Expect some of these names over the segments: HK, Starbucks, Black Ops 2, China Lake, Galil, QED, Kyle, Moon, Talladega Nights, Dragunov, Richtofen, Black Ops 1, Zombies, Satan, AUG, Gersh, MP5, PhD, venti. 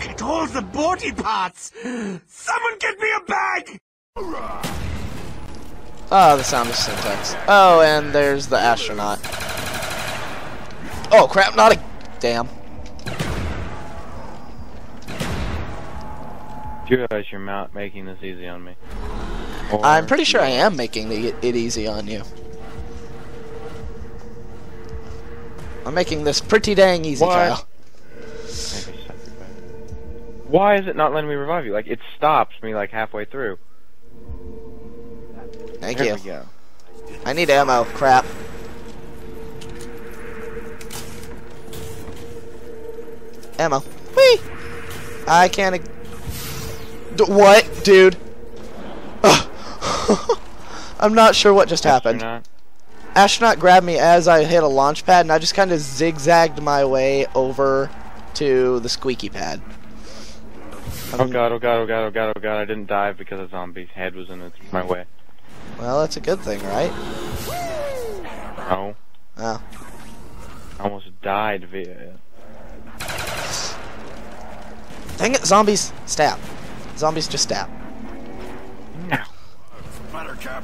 Look at all the body parts! Someone get me a bag! Oh, the sound of syntax. Oh, and there's the astronaut. Oh, crap, not a... Damn. Do you realize you're not making this easy on me? Or I'm pretty sure I am making it easy on you. I'm making this pretty dang easy, Kyle. Why is it not letting me revive you? Like, it stops me, like, halfway through. Thank you. There we go. I need ammo. Crap. Ammo. Whee! I can't... What? Dude. I'm not sure what just happened. Astronaut grabbed me as I hit a launch pad, and I just kind of zigzagged my way over to the squeaky pad. Oh god, oh god, oh god, oh god, oh god, I didn't dive because a zombie's head was in my way. Well, that's a good thing, right? No. Oh. I almost died via... Dang it, zombies! Stab. Zombies just stab. No. Matter, Cap.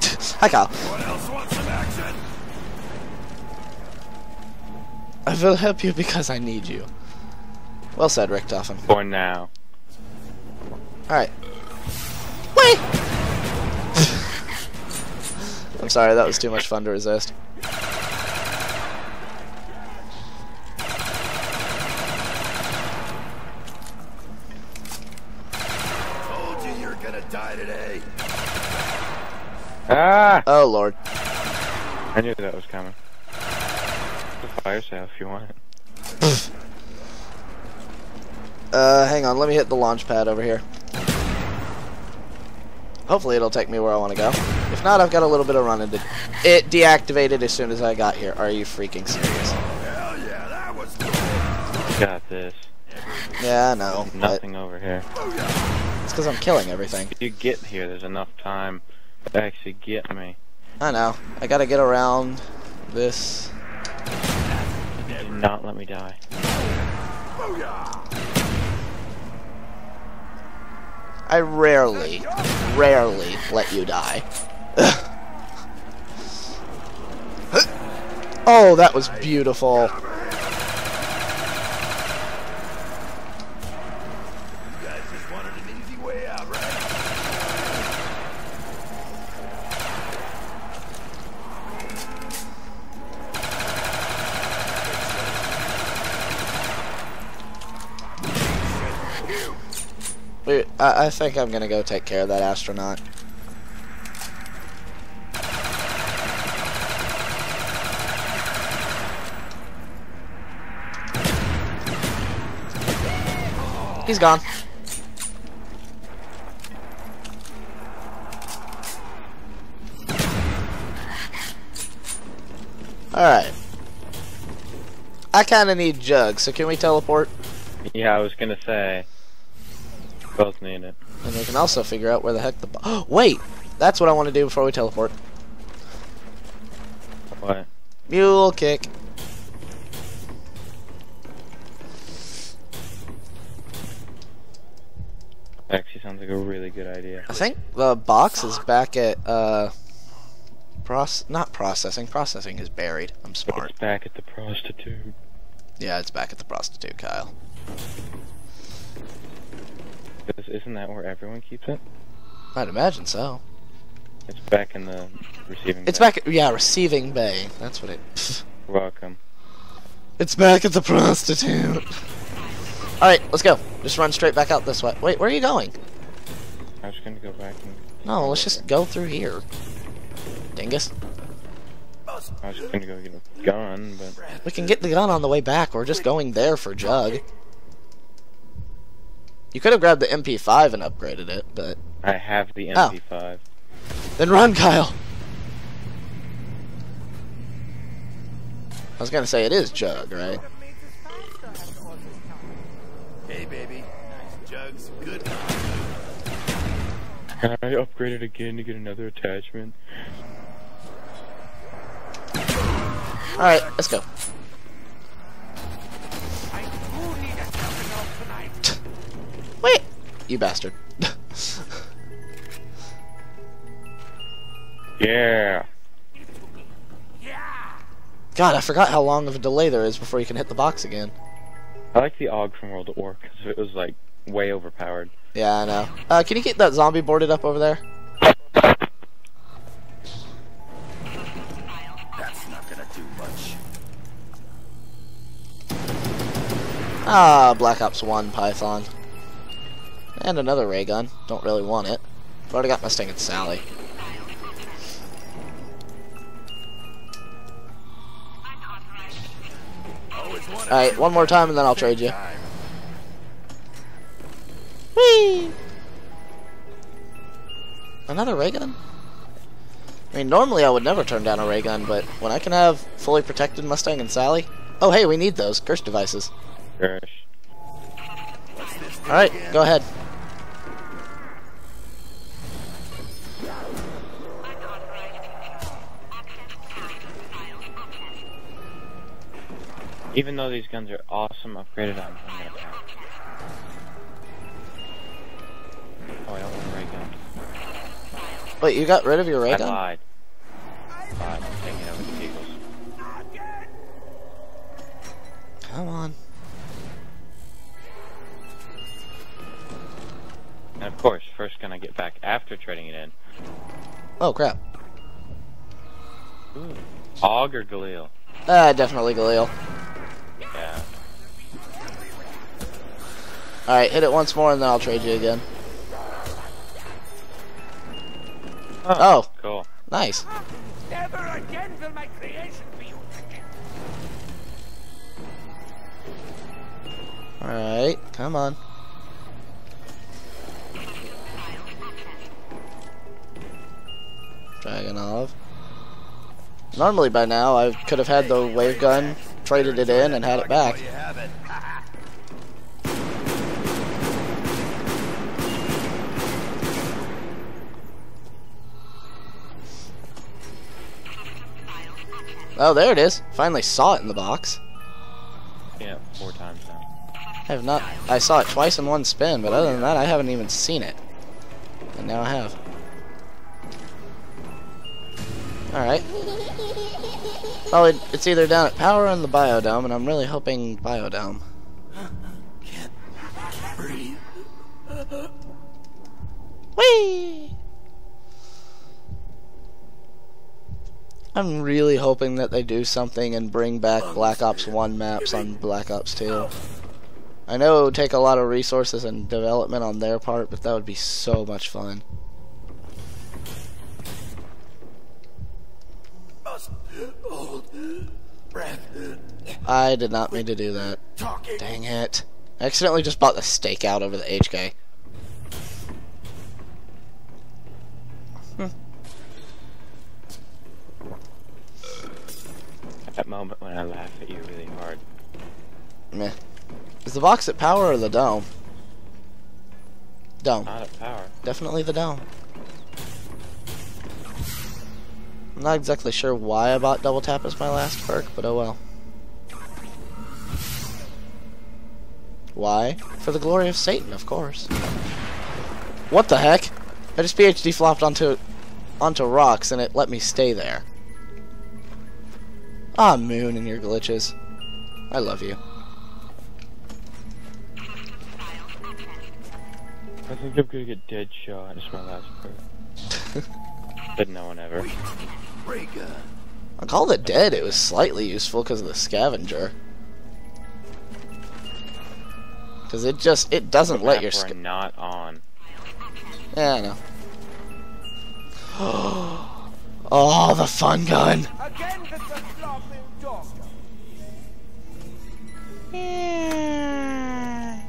Hi, Kyle. What else wants some action? I will help you because I need you. Well said, Richtofen. For now. Alright. Wait! I'm sorry, that was too much fun to resist. Ah! Oh lord. I knew that was coming. Fire sale if you want it. Hang on, let me hit the launch pad over here. Hopefully it'll take me where I want to go. If not, I've got a little bit of running to... It deactivated as soon as I got here. Are you freaking serious? Hell yeah, that was cool. Got this. Yeah, I know. Nothing over here. It's because I'm killing everything. If you get here, there's enough time. Actually get me. I know. I gotta get around this. You did not let me die. I rarely let you die. Oh, that was beautiful. I think I'm gonna go take care of that astronaut. He's gone. Alright. I kinda need Jug, so can we teleport? Yeah, I was gonna say. Both need it. And we can also figure out where the heck the oh, wait! That's what I want to do before we teleport. What? Mule kick. Actually sounds like a really good idea. I think the box is back at processing is buried. I'm smart. It's back at the prostitute. Yeah, it's back at the prostitute, Kyle. Isn't that where everyone keeps it? I'd imagine so. It's back in the receiving bay. It's back, yeah, receiving bay. That's what it... Pff. Welcome. It's back at the prostitute. Alright, let's go. Just run straight back out this way. Wait, where are you going? I was gonna go back and... No, let's just go through here. Dingus. I was gonna go get a gun, but... We can get the gun on the way back. We're just going there for Jug. You could have grabbed the MP5 and upgraded it, but... I have the MP5. Oh. Then run, Kyle! I was gonna say, it is Jug, right? Hey, baby. Jug's good. Can I upgrade it again to get another attachment? Alright, let's go. Wait! You bastard. Yeah. God, I forgot how long of a delay there is before you can hit the box again. I like the AUG from World at War, because it was, like, way overpowered. Yeah, I know. Can you get that zombie boarded up over there? That's not gonna do much. Ah, Black Ops 1 Python. And another ray gun. Don't really want it. I've already got my sting at Sally. Alright, one more time and then I'll trade you. Whee! Another ray gun? I mean, normally I would never turn down a ray gun, but when I can have fully protected Mustang and Sally... Oh, hey, we need those. Gersh devices. Gersh. Alright, go ahead. Even though these guns are awesome upgraded, I'm gonna die. Oh, I don't want a ray gun. Wait, you got rid of your ray gun? I lied. I'm taking over the Eagles. Come on. And of course, first gun I get back after trading it in. Oh, crap. Ooh. AUG or Galil? Definitely Galil. Yeah. Alright, hit it once more and then I'll trade you again. Oh. Cool. Nice. Never again will my creation be yours again. Alright, come on. Dragon Olive. Normally by now I could have had the wave gun, traded it in, and had it back. Oh, there it is. Finally saw it in the box. Yeah, 4 times now. I have not. I saw it twice in one spin, but other than that, I haven't even seen it. And now I have. Alright. Well, it's either down at Power or in the Biodome, and I'm really hoping Biodome. Can't breathe. Whee! I'm really hoping that they do something and bring back Black Ops 1 maps on Black Ops 2. I know it would take a lot of resources and development on their part, but that would be so much fun. I did not mean to do that. Dang it. I accidentally just bought the stakeout over the HK. That moment when I laugh at you really hard. Meh. Is the box at Power or the Dome? Dome. Not at Power. Definitely the Dome. I'm not exactly sure why I bought Double Tap as my last perk, but oh well. Why? For the glory of Satan, of course. What the heck? I just PhD flopped onto rocks and it let me stay there. Ah, Moon and your glitches. I love you. I think I'm gonna get dead shot. It's my last perk. But no one ever. I called it dead. It was slightly useful because of the scavenger. Because it doesn't let your scavenger. Not on. Yeah, I know. Oh, the fun gun. Yeah.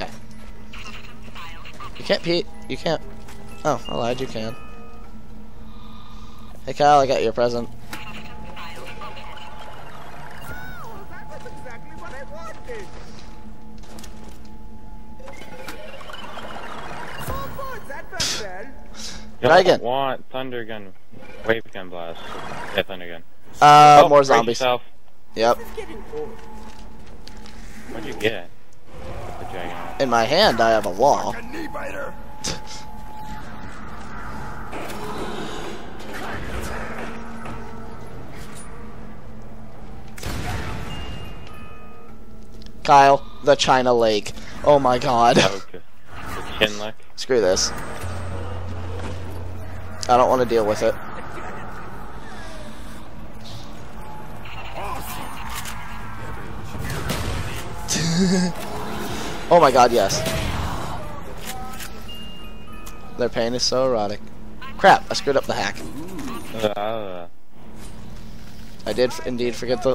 Okay. You can't pee. You can't. Oh, I lied, you can. Hey Kyle, I got your present. Oh, that was exactly what I wanted. Oh, good, that went well. Try again. I want thunder gun, wave gun blast. Yeah, thunder gun. More zombies. Yep. What'd you get? The dragon. In my hand, I have a law. Like a knee biter. Kyle, the China Lake. Oh my god. Okay. The chin lake. Screw this. I don't want to deal with it. Oh my god, yes. Their pain is so erotic. Crap, I screwed up the hack. I did indeed forget the...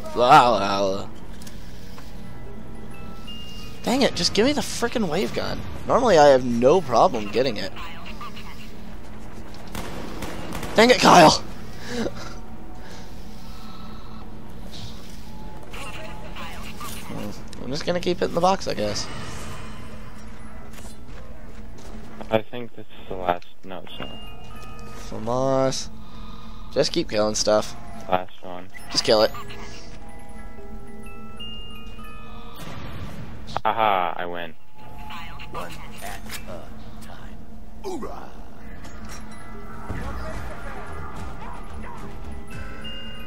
Dang it, just give me the frickin' wave gun. Normally I have no problem getting it. Dang it, Kyle! I'm just gonna keep it in the box, I guess. I think this is the last... no, it's not. From us. Just keep killing stuff. Last one. Just kill it. Aha, I win. One at a time. Oorah!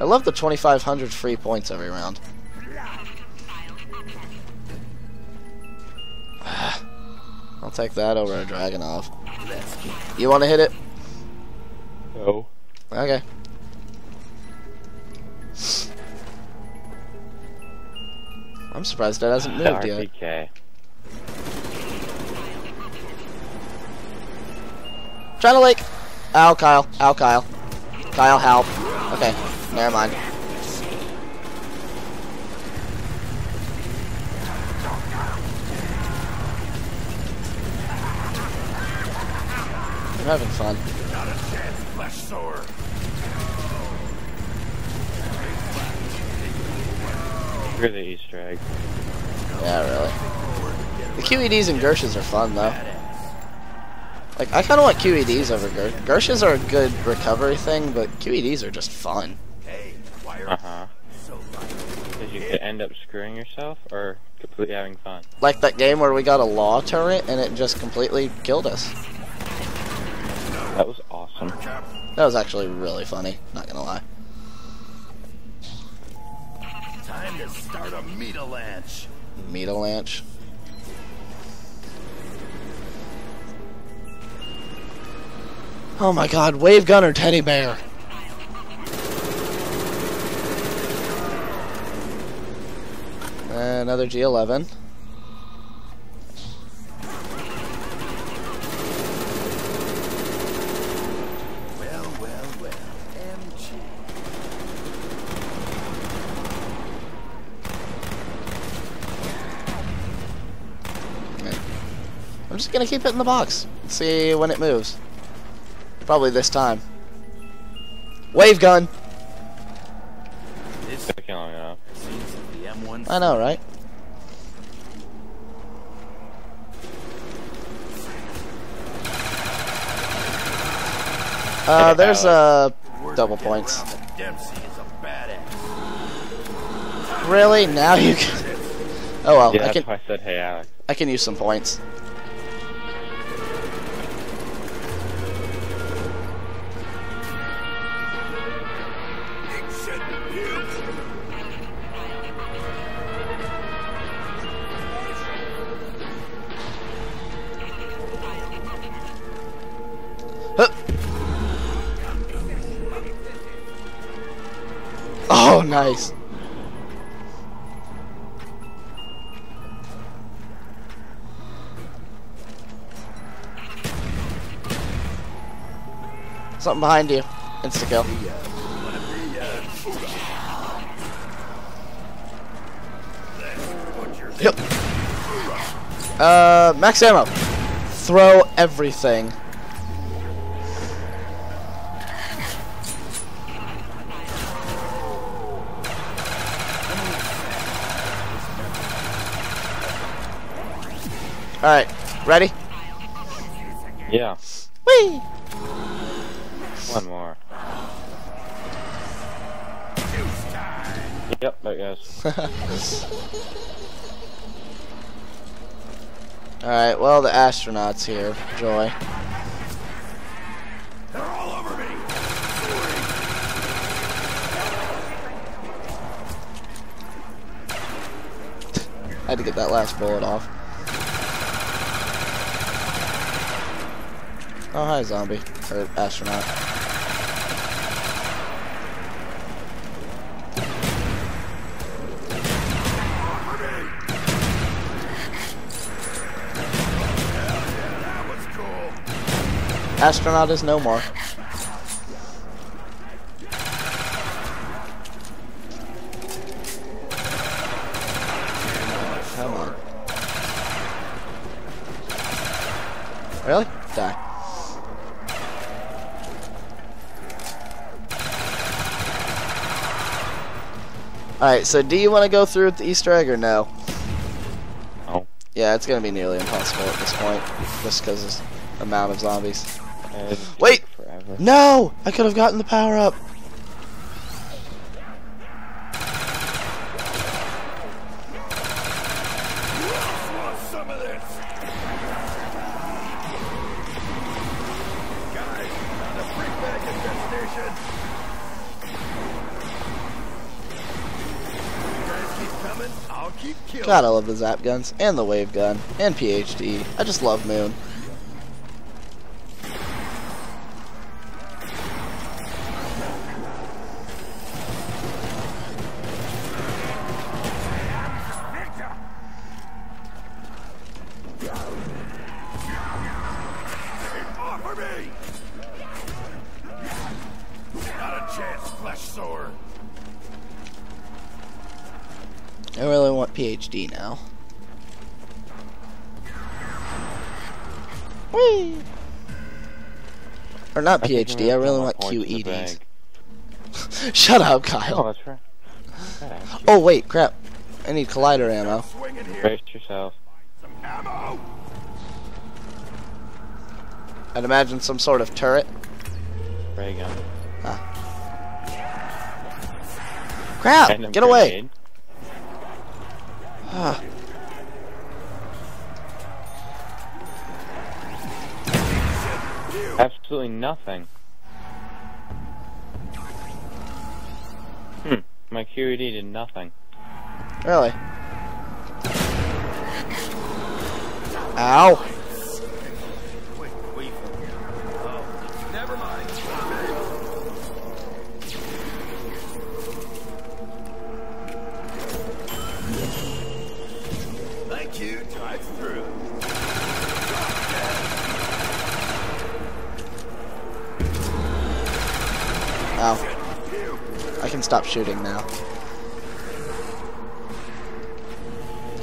I love the 2,500 free points every round. I'll take that over a Dragunov. You want to hit it? No. Okay. I'm surprised that hasn't moved yet. Trying to like... Ow, Kyle. Ow, Kyle. Kyle, help. Okay. Never mind. I'm having fun. Not a chance, flesh sword. Screw the Easter egg. Yeah, really. The QEDs and Gersh's are fun, though. Like, I kind of want QEDs over Gersh. Gersh's are a good recovery thing, but QEDs are just fun. Did you end up screwing yourself, or completely having fun? Like that game where we got a law turret, and it just completely killed us. That was awesome. That was actually really funny, not gonna lie. Time to start a meat-a-lanch. Meat-a-lanch? Oh my god, wave gunner teddy bear! Another G11. I'm just gonna keep it in the box. Let's see when it moves. Probably this time. Wave gun. It's killing it. I know, right? There's double points. Really? Now you can. Oh well. Yeah, that's why I said, hey, Alex. I can use some points. Oh, nice. Something behind you. Insta-kill. Yep. Max ammo. Throw everything. Alright, ready? Yeah. Whee! One more. Yep, I guess. Alright, well, the astronaut's here. Joy. They're all over me! I had to get that last bullet off. Oh, hi, zombie. Or astronaut. Astronaut is no more. Come on. Really? Die. Alright, so do you want to go through with the Easter egg or no? No. Yeah, it's going to be nearly impossible at this point, just because of the amount of zombies. Wait! No! I could have gotten the power up! God, I love the zap guns, and the wave gun, and PhD. I just love Moon. I really want PhD now. Whee! Or not PhD, I really want QEDs. Shut up, Kyle. Oh, that's right. Oh, wait, crap. I need collider ammo. Brace yourself. I'd imagine some sort of turret. Ray gun. Ah. Crap! Random get away! Grenade. Ah. Absolutely nothing. Hmm, my QED did nothing. Really? Ow! Never mind. You drive through. Ow. I can stop shooting now.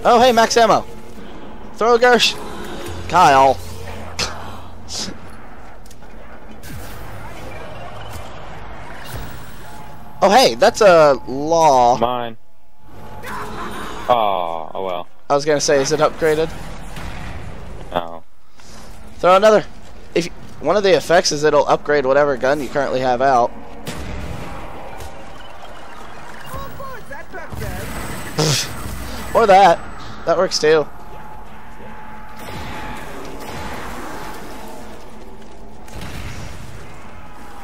Oh, hey, max ammo. Throw Gersh. Kyle. Oh, hey, that's a law. Mine. Oh, oh well. I was gonna say, is it upgraded? No. Throw another. If one of the effects is it'll upgrade whatever gun you currently have out. Or that. That works too.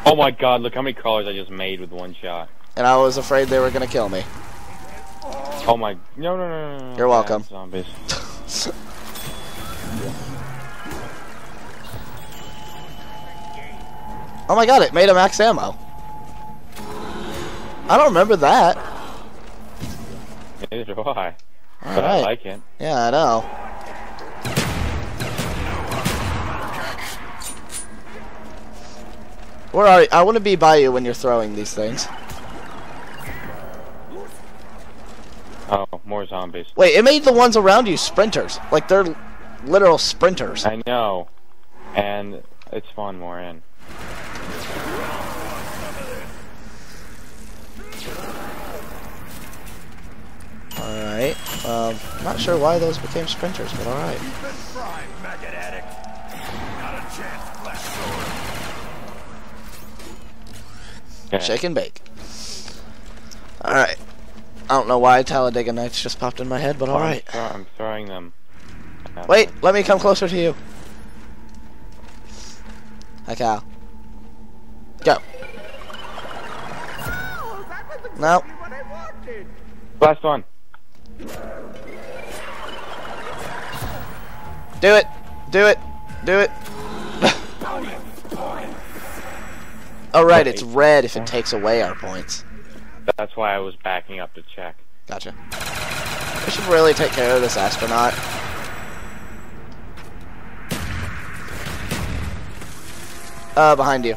Oh my God! Look how many crawlers I just made with one shot. And I was afraid they were gonna kill me. Oh my! No, no, no, no! You're welcome. Zombies. Oh my God! It made a max ammo. I don't remember that. Neither do I. All but right. I like it. Yeah, I know. Where are you? I want to be by you when you're throwing these things. Oh, more zombies. Wait, it made the ones around you sprinters. Like, they're literal sprinters. I know. And it spawned more in. Alright. Not sure why those became sprinters, but alright. Okay. Shake and bake. Alright. I don't know why Talladega Nights just popped in my head, but alright. I'm throwing them. Wait, let me come closer to you. Hi, Kyle. Go. No. Last one. Do it. Do it. Do it. Oh, right, it's red if it takes away our points. That's why I was backing up to check. Gotcha. We should really take care of this astronaut. Behind you.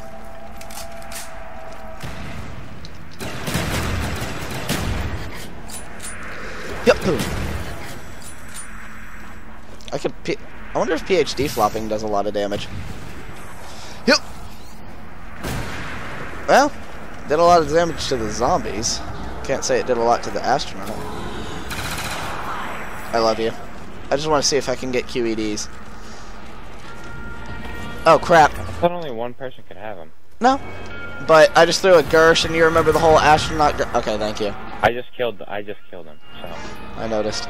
Yep. I wonder if PhD flopping does a lot of damage. Yep. Well, did a lot of damage to the zombies. Can't say it did a lot to the astronaut. I love you. I just want to see if I can get QEDs. Oh crap. I thought only one person could have them. No. But I just threw a Gersh and you remember the whole astronaut. Okay, thank you. I just killed him, so. I noticed.